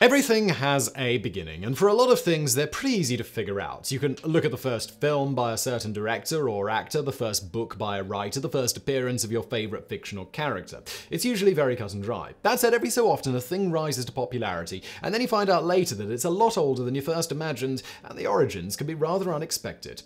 Everything has a beginning, and for a lot of things, they're pretty easy to figure out. You can look at the first film by a certain director or actor, the first book by a writer, the first appearance of your favorite fictional character. It's usually very cut and dry. That said, every so often a thing rises to popularity, and then you find out later that it's a lot older than you first imagined, and the origins can be rather unexpected.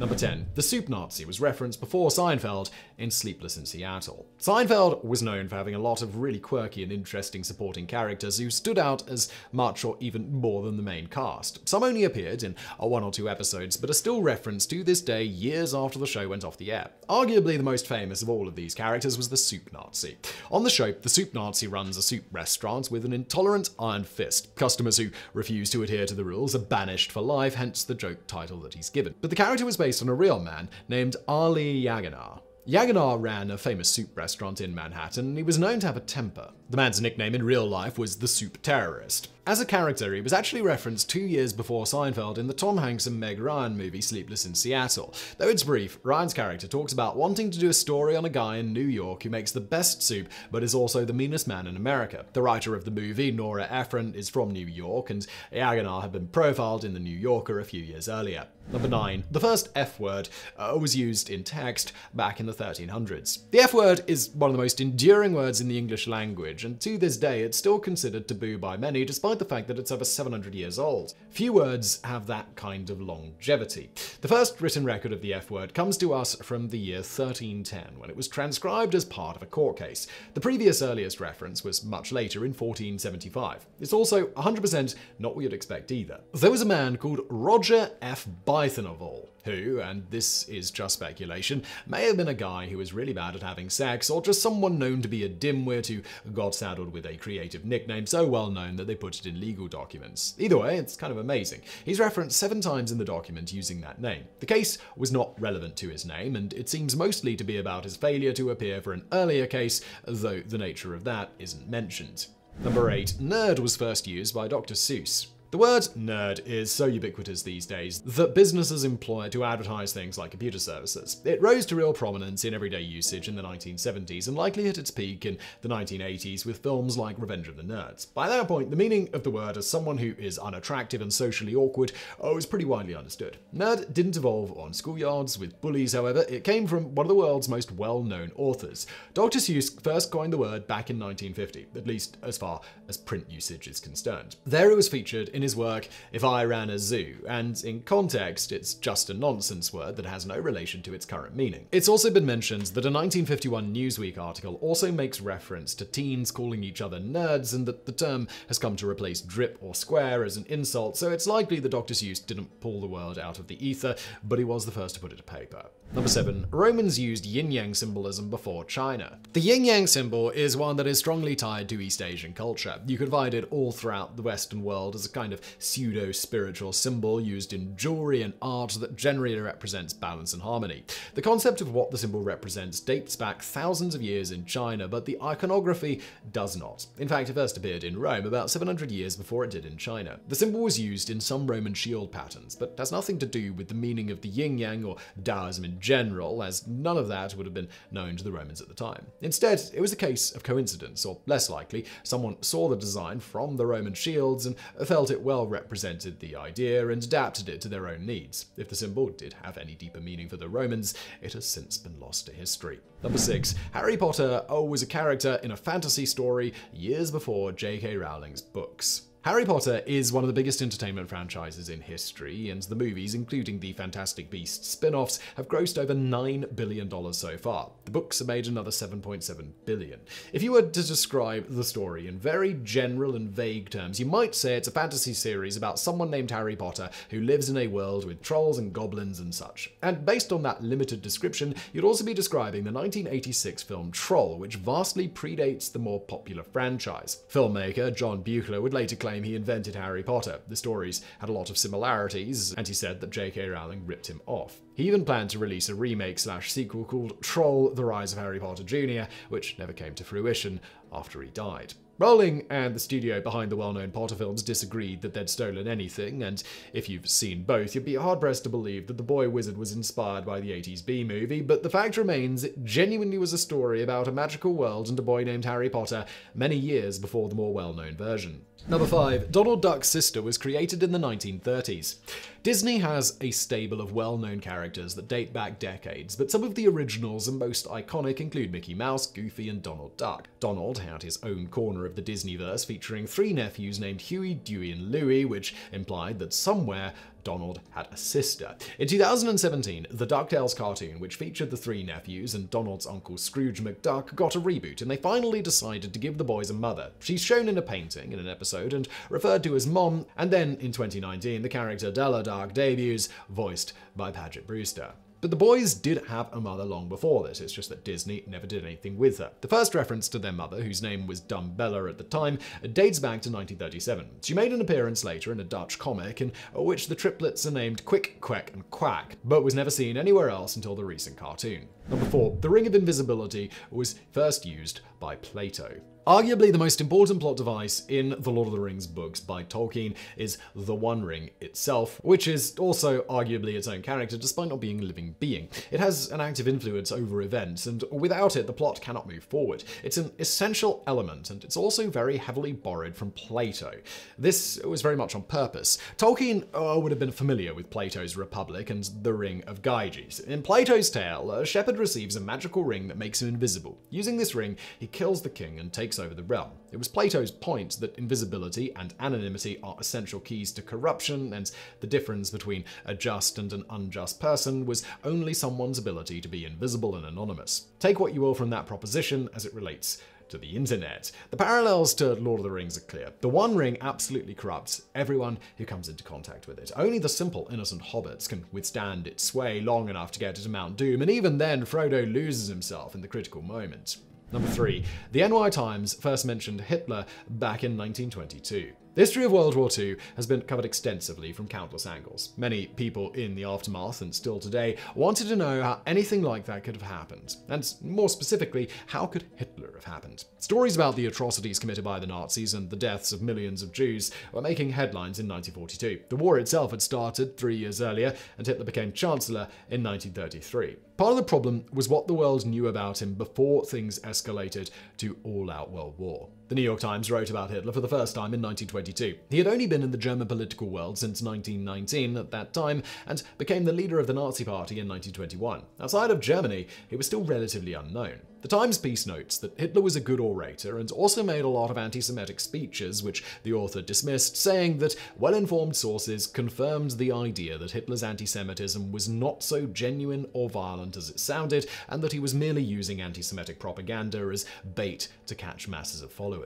Number 10. The Soup Nazi was referenced before Seinfeld in Sleepless in Seattle. Seinfeld was known for having a lot of really quirky and interesting supporting characters who stood out as much or even more than the main cast. Some only appeared in one or two episodes, but are still referenced to this day years after the show went off the air. Arguably the most famous of all of these characters was the Soup Nazi. On the show, the Soup Nazi runs a soup restaurant with an intolerant iron fist. Customers who refuse to adhere to the rules are banished for life, hence the joke title that he's given. But the character was based on a real man named Al Yeganeh. Yeganeh ran a famous soup restaurant in Manhattan, and he was known to have a temper. The man's nickname in real life was the Soup Terrorist. As a character, he was actually referenced 2 years before Seinfeld in the Tom Hanks and Meg Ryan movie Sleepless in Seattle. Though it's brief, Ryan's character talks about wanting to do a story on a guy in New York who makes the best soup, but is also the meanest man in America. The writer of the movie, Nora Ephron, is from New York, and Yeganeh had been profiled in The New Yorker a few years earlier. Number 9. The first F-word was used in text back in the 1300s. The F-word is one of the most enduring words in the English language, and to this day it's still considered taboo by many, despite the fact that it's over 700 years old. Few words have that kind of longevity. The first written record of the F-word comes to us from the year 1310, when it was transcribed as part of a court case. The previous earliest reference was much later, in 1475. It's also 100% not what you'd expect either. There was a man called Roger F. Bytheneval, who, and this is just speculation, may have been a guy who was really bad at having sex, or just someone known to be a dimwit who got saddled with a creative nickname so well known that they put it in legal documents. Either way, it's kind of amazing. He's referenced 7 times in the document using that name. The case was not relevant to his name, and it seems mostly to be about his failure to appear for an earlier case, though the nature of that isn't mentioned. Number 8. Nerd was first used by Dr. Seuss. The word nerd is so ubiquitous these days that businesses employ it to advertise things like computer services. It rose to real prominence in everyday usage in the 1970s and likely hit its peak in the 1980s with films like Revenge of the Nerds. By that point, the meaning of the word as someone who is unattractive and socially awkward was pretty widely understood. Nerd didn't evolve on schoolyards with bullies, however. It came from one of the world's most well-known authors. Dr. Seuss first coined the word back in 1950, at least as far as print usage is concerned. There it was featured in his work, If I Ran a Zoo, and in context, it's just a nonsense word that has no relation to its current meaning. It's also been mentioned that a 1951 Newsweek article also makes reference to teens calling each other nerds, and that the term has come to replace drip or square as an insult, so it's likely that Dr. Seuss didn't pull the word out of the ether, but he was the first to put it to paper. Number 7. Romans used yin-yang symbolism before China. The yin-yang symbol is one that is strongly tied to East Asian culture. You could find it all throughout the Western world as a kind of pseudo-spiritual symbol used in jewelry and art that generally represents balance and harmony. The concept of what the symbol represents dates back thousands of years in China, but the iconography does not. In fact, it first appeared in Rome about 700 years before it did in China. The symbol was used in some Roman shield patterns, but has nothing to do with the meaning of the yin-yang or Taoism in general, as none of that would have been known to the Romans at the time. Instead, it was a case of coincidence, or less likely, someone saw the design from the Roman shields and felt it well represented the idea and adapted it to their own needs. If the symbol did have any deeper meaning for the Romans, it has since been lost to history. Number 6. Harry Potter was a character in a fantasy story years before J.K. Rowling's books. Harry Potter is one of the biggest entertainment franchises in history, and the movies, including the Fantastic Beasts spin-offs, have grossed over $9 billion so far. The books have made another $7.7 billion. If you were to describe the story in very general and vague terms, you might say it's a fantasy series about someone named Harry Potter who lives in a world with trolls and goblins and such. And based on that limited description, you'd also be describing the 1986 film Troll, which vastly predates the more popular franchise. Filmmaker John Buechler would later claim he invented Harry Potter. The stories had a lot of similarities, and he said that J.K. Rowling ripped him off. He even planned to release a remake/sequel called Troll: The Rise of Harry Potter Jr., which never came to fruition after he died. Rowling and the studio behind the well-known Potter films disagreed that they'd stolen anything, and if you've seen both, you'd be hard-pressed to believe that The Boy Wizard was inspired by the 80s B-movie, but the fact remains it genuinely was a story about a magical world and a boy named Harry Potter many years before the more well-known version. Number 5. Donald Duck's sister was created in the 1930s. Disney has a stable of well-known characters that date back decades, but some of the originals and most iconic include Mickey Mouse, Goofy, and Donald Duck. Donald had his own corner of the Disneyverse featuring three nephews named Huey, Dewey, and Louie, which implied that somewhere Donald had a sister. In 2017, the DuckTales cartoon, which featured the three nephews and Donald's uncle Scrooge McDuck, got a reboot, and they finally decided to give the boys a mother. She's shown in a painting in an episode and referred to as Mom, and then in 2019, the character Della Duck debuts, voiced by Paget Brewster. But the boys did have a mother long before this, it's just that Disney never did anything with her. The first reference to their mother, whose name was Dumbella at the time, dates back to 1937. She made an appearance later in a Dutch comic in which the triplets are named Quick, Quack, and Quack, but was never seen anywhere else until the recent cartoon. Number 4. The Ring of Invisibility was first used by Plato. Arguably the most important plot device in The Lord of the Rings books by Tolkien is the One Ring itself, which is also arguably its own character despite not being a living being. It has an active influence over events, and without it the plot cannot move forward. It's an essential element, and it's also very heavily borrowed from Plato. This was very much on purpose. Tolkien would have been familiar with Plato's Republic and the Ring of Gyges. In Plato's tale, a shepherd receives a magical ring that makes him invisible. Using this ring, he kills the king and takes over the realm. It was Plato's point that invisibility and anonymity are essential keys to corruption, and the difference between a just and an unjust person was only someone's ability to be invisible and anonymous. Take what you will from that proposition as it relates to the internet. The parallels to Lord of the Rings are clear. The One Ring absolutely corrupts everyone who comes into contact with it. Only the simple, innocent hobbits can withstand its sway long enough to get to Mount Doom, and even then Frodo loses himself in the critical moment. Number 3. The NY Times first mentioned Hitler back in 1922. The history of World War II has been covered extensively from countless angles. Many people in the aftermath, and still today, wanted to know how anything like that could have happened, and more specifically, how could Hitler have happened? Stories about the atrocities committed by the Nazis and the deaths of millions of Jews were making headlines in 1942. The war itself had started 3 years earlier, and Hitler became Chancellor in 1933. Part of the problem was what the world knew about him before things escalated to all-out world war. The New York Times wrote about Hitler for the first time in 1922. He had only been in the German political world since 1919 at that time, and became the leader of the Nazi Party in 1921. Outside of Germany, he was still relatively unknown. The Times piece notes that Hitler was a good orator and also made a lot of anti-Semitic speeches, which the author dismissed, saying that well-informed sources confirmed the idea that Hitler's anti-Semitism was not so genuine or violent as it sounded, and that he was merely using anti-Semitic propaganda as bait to catch masses of followers.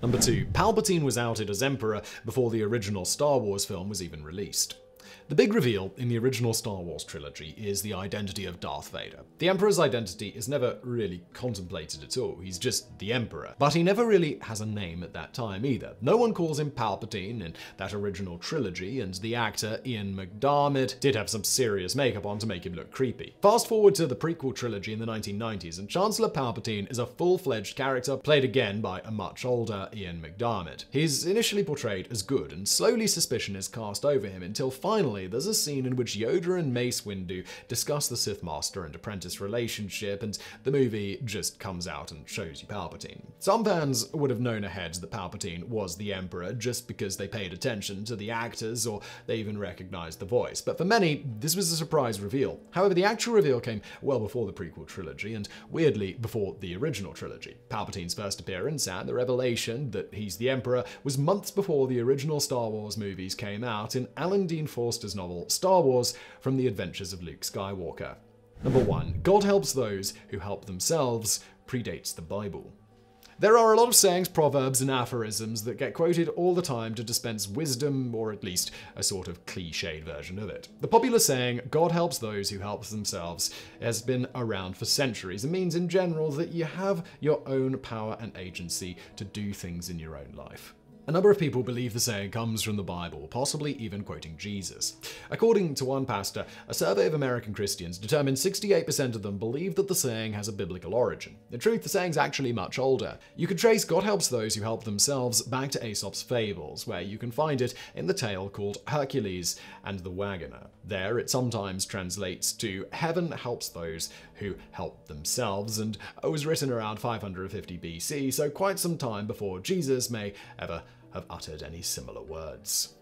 Number 2. Palpatine was outed as Emperor before the original Star Wars film was even released. The big reveal in the original Star Wars trilogy is the identity of Darth Vader. The Emperor's identity is never really contemplated at all, he's just the Emperor. But he never really has a name at that time either. No one calls him Palpatine in that original trilogy, and the actor Ian McDiarmid did have some serious makeup on to make him look creepy. Fast forward to the prequel trilogy in the 1990s, and Chancellor Palpatine is a full-fledged character played again by a much older Ian McDiarmid. He's initially portrayed as good, and slowly suspicion is cast over him until finally there's a scene in which Yoda and Mace Windu discuss the Sith Master and Apprentice relationship, and the movie just comes out and shows you Palpatine. Some fans would have known ahead that Palpatine was the Emperor just because they paid attention to the actors or they even recognized the voice, but for many, this was a surprise reveal. However, the actual reveal came well before the prequel trilogy and, weirdly, before the original trilogy. Palpatine's first appearance and the revelation that he's the Emperor was months before the original Star Wars movies came out in Alan Dean Foster's novel Star Wars from the Adventures of Luke Skywalker. Number 1. God helps those who help themselves predates the Bible. There are a lot of sayings, proverbs, and aphorisms that get quoted all the time to dispense wisdom, or at least a sort of cliched version of it. The popular saying, God helps those who help themselves, has been around for centuries and means in general that you have your own power and agency to do things in your own life. A number of people believe the saying comes from the Bible, possibly even quoting Jesus. According to one pastor, a survey of American Christians determined 68% of them believe that the saying has a biblical origin. In truth, the saying's actually much older. You could trace "God helps those who help themselves" back to Aesop's fables, where you can find it in the tale called Hercules and the Wagoner. There, it sometimes translates to "Heaven helps those who help themselves," and it was written around 550 BC, so quite some time before Jesus may ever have uttered any similar words.